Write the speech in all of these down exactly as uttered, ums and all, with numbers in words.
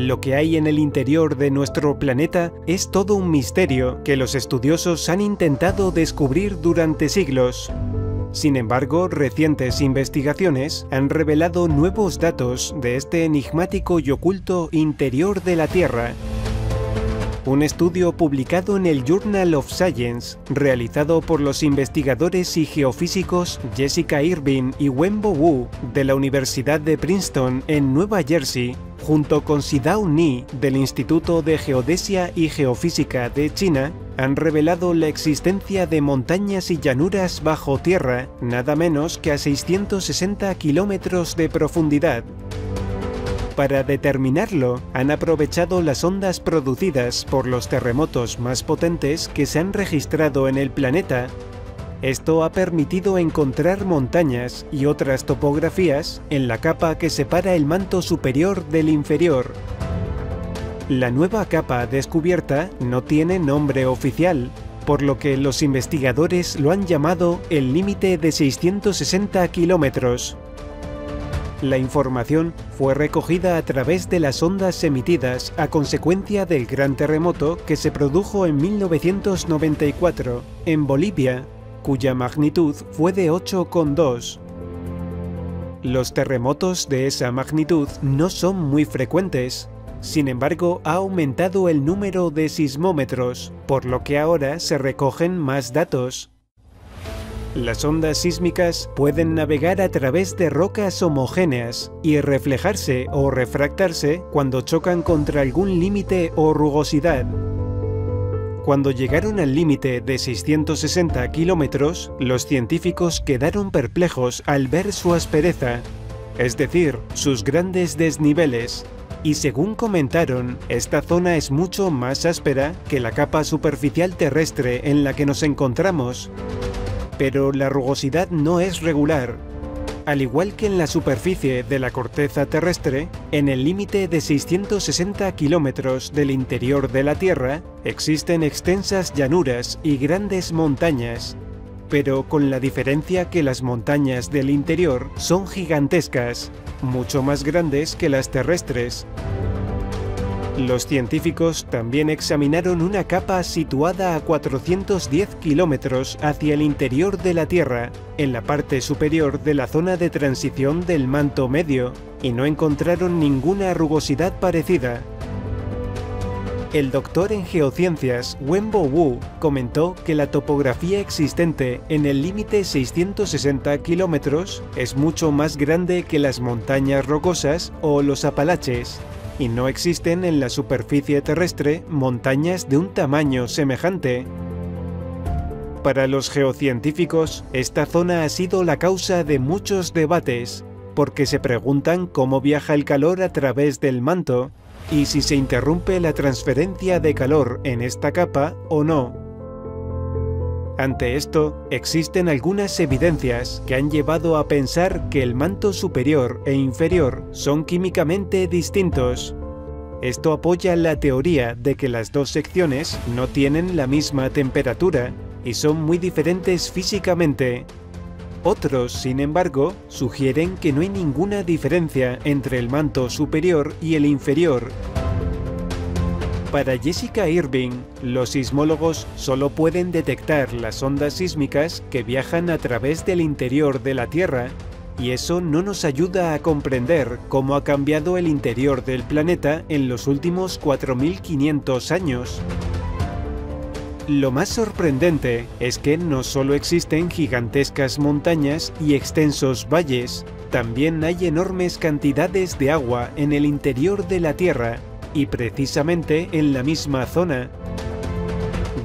Lo que hay en el interior de nuestro planeta es todo un misterio que los estudiosos han intentado descubrir durante siglos. Sin embargo, recientes investigaciones han revelado nuevos datos de este enigmático y oculto interior de la Tierra. Un estudio publicado en el Journal of Science, realizado por los investigadores y geofísicos Jessica Irving y Wenbo Wu de la Universidad de Princeton en Nueva Jersey, junto con Sidao Ni del Instituto de Geodesia y Geofísica de China, han revelado la existencia de montañas y llanuras bajo tierra, nada menos que a seiscientos sesenta kilómetros de profundidad. Para determinarlo, han aprovechado las ondas producidas por los terremotos más potentes que se han registrado en el planeta. Esto ha permitido encontrar montañas y otras topografías en la capa que separa el manto superior del inferior. La nueva capa descubierta no tiene nombre oficial, por lo que los investigadores lo han llamado el límite de seiscientos sesenta kilómetros. La información fue recogida a través de las ondas emitidas a consecuencia del gran terremoto que se produjo en mil novecientos noventa y cuatro en Bolivia, cuya magnitud fue de ocho coma dos. Los terremotos de esa magnitud no son muy frecuentes. Sin embargo, ha aumentado el número de sismómetros, por lo que ahora se recogen más datos. Las ondas sísmicas pueden navegar a través de rocas homogéneas y reflejarse o refractarse cuando chocan contra algún límite o rugosidad. Cuando llegaron al límite de seiscientos sesenta kilómetros, los científicos quedaron perplejos al ver su aspereza, es decir, sus grandes desniveles. Y según comentaron, esta zona es mucho más áspera que la capa superficial terrestre en la que nos encontramos. Pero la rugosidad no es regular. Al igual que en la superficie de la corteza terrestre, en el límite de seiscientos sesenta kilómetros del interior de la Tierra, existen extensas llanuras y grandes montañas, pero con la diferencia que las montañas del interior son gigantescas, mucho más grandes que las terrestres. Los científicos también examinaron una capa situada a cuatrocientos diez kilómetros hacia el interior de la Tierra, en la parte superior de la zona de transición del manto medio, y no encontraron ninguna rugosidad parecida. El doctor en geociencias Wenbo Wu comentó que la topografía existente en el límite seiscientos sesenta kilómetros es mucho más grande que las montañas rocosas o los Apalaches, y no existen en la superficie terrestre montañas de un tamaño semejante. Para los geocientíficos, esta zona ha sido la causa de muchos debates, porque se preguntan cómo viaja el calor a través del manto, y si se interrumpe la transferencia de calor en esta capa o no. Ante esto, existen algunas evidencias que han llevado a pensar que el manto superior e inferior son químicamente distintos. Esto apoya la teoría de que las dos secciones no tienen la misma temperatura y son muy diferentes físicamente. Otros, sin embargo, sugieren que no hay ninguna diferencia entre el manto superior y el inferior. Para Jessica Irving, los sismólogos solo pueden detectar las ondas sísmicas que viajan a través del interior de la Tierra, y eso no nos ayuda a comprender cómo ha cambiado el interior del planeta en los últimos cuatro mil quinientos años. Lo más sorprendente es que no solo existen gigantescas montañas y extensos valles, también hay enormes cantidades de agua en el interior de la Tierra, y precisamente en la misma zona.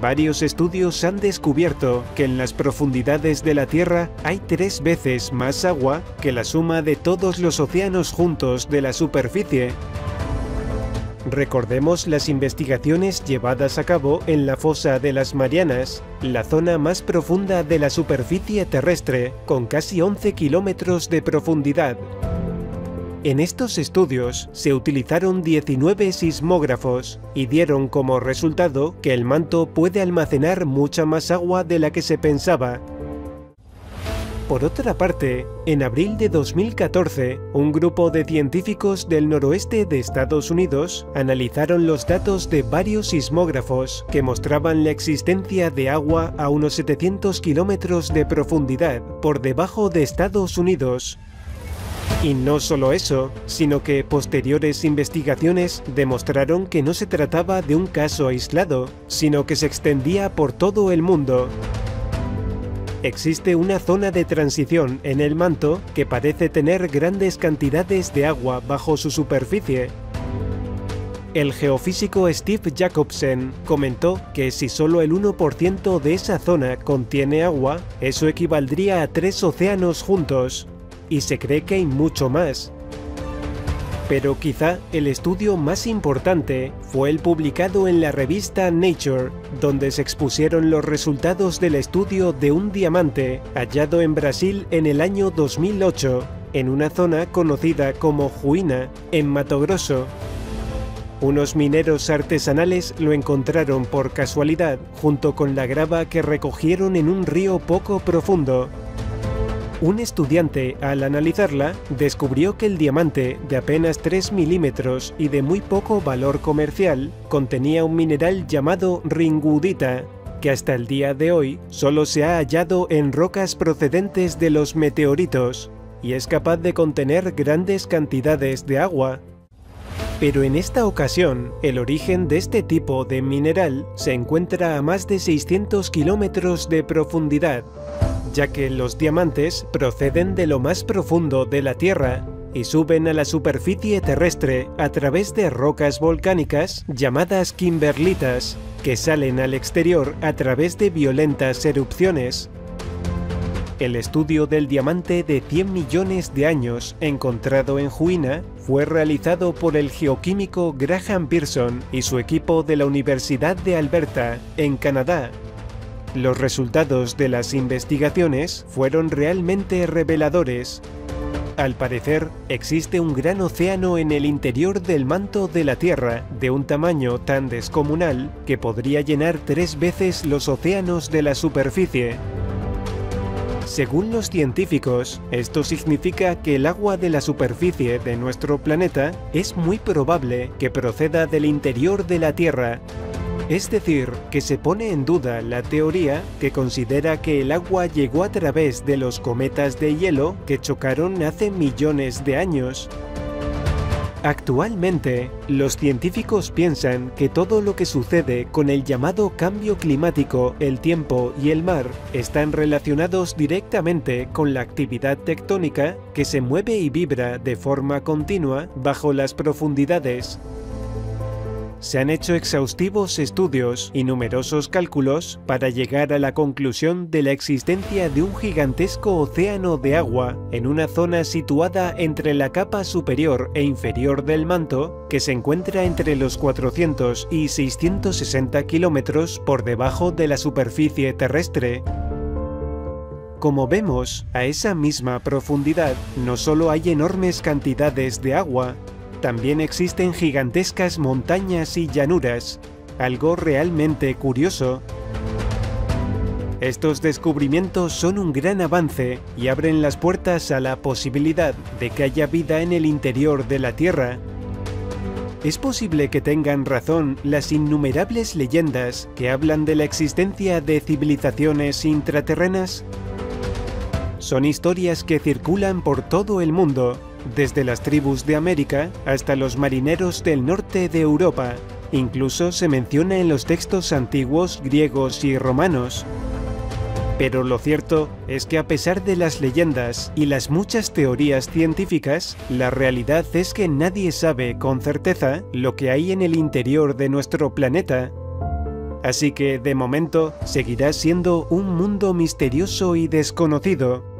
Varios estudios han descubierto que en las profundidades de la Tierra hay tres veces más agua que la suma de todos los océanos juntos de la superficie. Recordemos las investigaciones llevadas a cabo en la fosa de las Marianas, la zona más profunda de la superficie terrestre, con casi once kilómetros de profundidad. En estos estudios se utilizaron diecinueve sismógrafos y dieron como resultado que el manto puede almacenar mucha más agua de la que se pensaba. Por otra parte, en abril de dos mil catorce, un grupo de científicos del noroeste de Estados Unidos analizaron los datos de varios sismógrafos que mostraban la existencia de agua a unos setecientos kilómetros de profundidad por debajo de Estados Unidos. Y no solo eso, sino que posteriores investigaciones demostraron que no se trataba de un caso aislado, sino que se extendía por todo el mundo. Existe una zona de transición en el manto que parece tener grandes cantidades de agua bajo su superficie. El geofísico Steve Jacobsen comentó que si solo el uno por ciento de esa zona contiene agua, eso equivaldría a tres océanos juntos. Y se cree que hay mucho más. Pero quizá el estudio más importante fue el publicado en la revista Nature, donde se expusieron los resultados del estudio de un diamante hallado en Brasil en el año dos mil ocho, en una zona conocida como Juína, en Mato Grosso. Unos mineros artesanales lo encontraron por casualidad, junto con la grava que recogieron en un río poco profundo. Un estudiante, al analizarla, descubrió que el diamante, de apenas tres milímetros y de muy poco valor comercial, contenía un mineral llamado ringudita, que hasta el día de hoy solo se ha hallado en rocas procedentes de los meteoritos, y es capaz de contener grandes cantidades de agua. Pero en esta ocasión, el origen de este tipo de mineral se encuentra a más de seiscientos kilómetros de profundidad, ya que los diamantes proceden de lo más profundo de la Tierra y suben a la superficie terrestre a través de rocas volcánicas llamadas kimberlitas, que salen al exterior a través de violentas erupciones. El estudio del diamante de cien millones de años encontrado en Juína fue realizado por el geoquímico Graham Pearson y su equipo de la Universidad de Alberta, en Canadá. Los resultados de las investigaciones fueron realmente reveladores. Al parecer, existe un gran océano en el interior del manto de la Tierra, de un tamaño tan descomunal que podría llenar tres veces los océanos de la superficie. Según los científicos, esto significa que el agua de la superficie de nuestro planeta es muy probable que proceda del interior de la Tierra. Es decir, que se pone en duda la teoría que considera que el agua llegó a través de los cometas de hielo que chocaron hace millones de años. Actualmente, los científicos piensan que todo lo que sucede con el llamado cambio climático, el tiempo y el mar están relacionados directamente con la actividad tectónica que se mueve y vibra de forma continua bajo las profundidades. Se han hecho exhaustivos estudios y numerosos cálculos para llegar a la conclusión de la existencia de un gigantesco océano de agua en una zona situada entre la capa superior e inferior del manto, que se encuentra entre los cuatrocientos y seiscientos sesenta kilómetros por debajo de la superficie terrestre. Como vemos, a esa misma profundidad no solo hay enormes cantidades de agua, también existen gigantescas montañas y llanuras, algo realmente curioso. Estos descubrimientos son un gran avance y abren las puertas a la posibilidad de que haya vida en el interior de la Tierra. Es posible que tengan razón las innumerables leyendas que hablan de la existencia de civilizaciones intraterrenas. Son historias que circulan por todo el mundo, desde las tribus de América hasta los marineros del norte de Europa. Incluso se menciona en los textos antiguos griegos y romanos. Pero lo cierto es que a pesar de las leyendas y las muchas teorías científicas, la realidad es que nadie sabe con certeza lo que hay en el interior de nuestro planeta. Así que, de momento, seguirá siendo un mundo misterioso y desconocido,